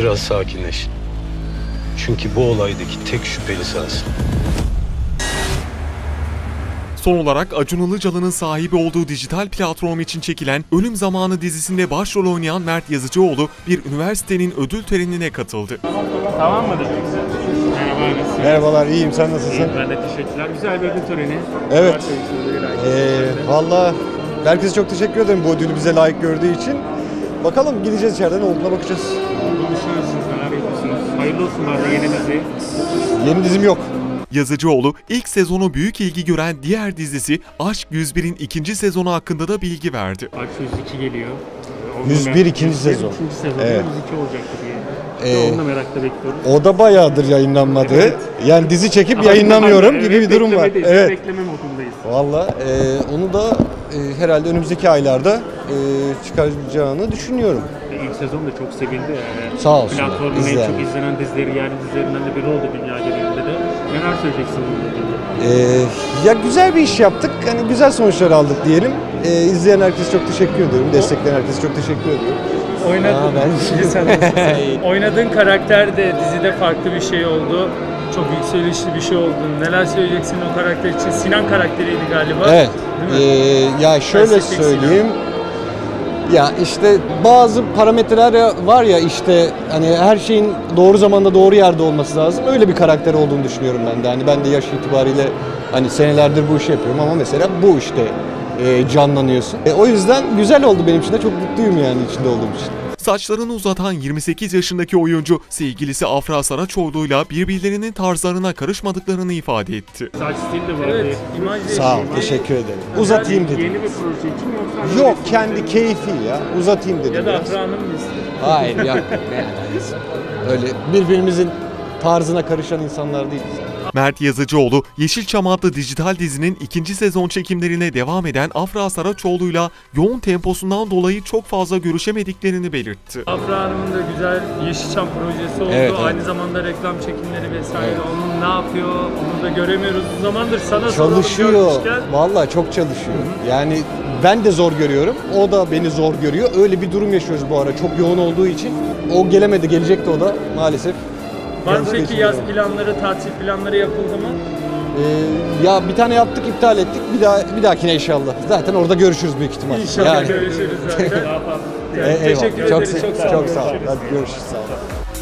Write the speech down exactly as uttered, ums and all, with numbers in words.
Biraz sakinleş. Çünkü bu olaydaki tek şüpheli sensin. Son olarak Acun Ilıcalı'nın sahibi olduğu dijital platform için çekilen Ölüm Zamanı dizisinde başrol oynayan Mert Yazıcıoğlu bir üniversitenin ödül törenine katıldı. Tamam mıdır? Merhaba, merhabalar, iyiyim. Sen nasılsın? İyiyim, ben de teşekkürler. Güzel bir ödül töreni. Evet. Ee, Valla herkese çok teşekkür ederim bu ödülü bize layık gördüğü için. Bakalım gideceğiz içeriden, olduğuna bakacağız. Olduğunu düşünüyorsunuz, neler yapıyorsunuz? Hayırlı olsun bari yeni dizi. Yeni dizim yok. Yazıcıoğlu ilk sezonu büyük ilgi gören diğer dizisi Aşk yüz bir'in ikinci sezonu hakkında da bilgi verdi. Aşk yüz iki geliyor. Onu yüz bir ikinci sezon. ikinci sezon. Evet. yüz iki olacaktı diye. Ee, Onu da merakla bekliyorum. O da bayağıdır yayınlanmadı. Evet. Yani dizi çekip Ama yayınlamıyorum evet, gibi bir durum var. Evet. Bekleme modundayız. Valla e, onu da e, herhalde önümüzdeki aylarda e, çıkaracağını düşünüyorum. İlk sezon da çok sevildi yani. Sağ olsun. Platformun en çok izlenen dizileri, yerli dizilerinden de biri oldu dünya genelinde de. Neler söyleyeceksin bununla ilgili? Ee, ya güzel bir iş yaptık, hani güzel sonuçlar aldık diyelim. Ee, izleyen herkese çok teşekkür ediyorum, destekleyen herkese çok teşekkür ediyorum. Oynadın, ben... Oynadığın karakter de dizide farklı bir şey oldu. Çok yükselişli bir şey oldu. Neler söyleyeceksin o karakter için? Sinan karakteriydi galiba. Evet. Ee, ya şöyle söyleyeyim. Sinan. Ya işte bazı parametreler var ya işte hani her şeyin doğru zamanda doğru yerde olması lazım. Öyle bir karakter olduğunu düşünüyorum ben de. Hani ben de yaş itibariyle hani senelerdir bu işi yapıyorum ama mesela bu işte e, canlanıyorsun. E, o yüzden güzel oldu benim için de, çok mutluyum yani içinde olduğum için. Saçlarını uzatan yirmi sekiz yaşındaki oyuncu sevgilisi Afra Saraçoğlu'yla birbirlerinin tarzlarına karışmadıklarını ifade etti. Saç stili de var. Evet, sağ ol, teşekkür ederim. Uzatayım dedim. Yeni bir proje için mi yoksa? Yok, kendi keyfi ya. Uzatayım dedim. Ya da Afra Hanım mı istedi? Hayır, yok. Öyle birbirimizin tarzına karışan insanlar değiliz. Mert Yazıcıoğlu, Yeşilçam adlı dijital dizinin ikinci sezon çekimlerine devam eden Afra Saraçoğlu'yla yoğun temposundan dolayı çok fazla görüşemediklerini belirtti. Afra Hanım'ın da güzel Yeşilçam projesi oldu. Evet, evet. Aynı zamanda reklam çekimleri vesaire. Evet. Onun ne yapıyor? Onu da göremiyoruz. O zamandır sana çalışıyor. Vallahi çok çalışıyor. Hı-hı. Yani ben de zor görüyorum. O da beni zor görüyor. Öyle bir durum yaşıyoruz bu ara. Çok yoğun olduğu için. O gelemedi. Gelecekti o da maalesef. Var mı peki yaz planları, tatil planları yapıldı mı? Ee, ya bir tane yaptık, iptal ettik. Bir daha bir dahakine inşallah. Zaten orada görüşürüz büyük ihtimalle. İnşallah yani. Görüşürüz zaten. Daha fazla. Yani e, teşekkür ederiz. Çok, çok sağ olun. Çok sağ olun. Hadi görüşürüz. Sağ olun.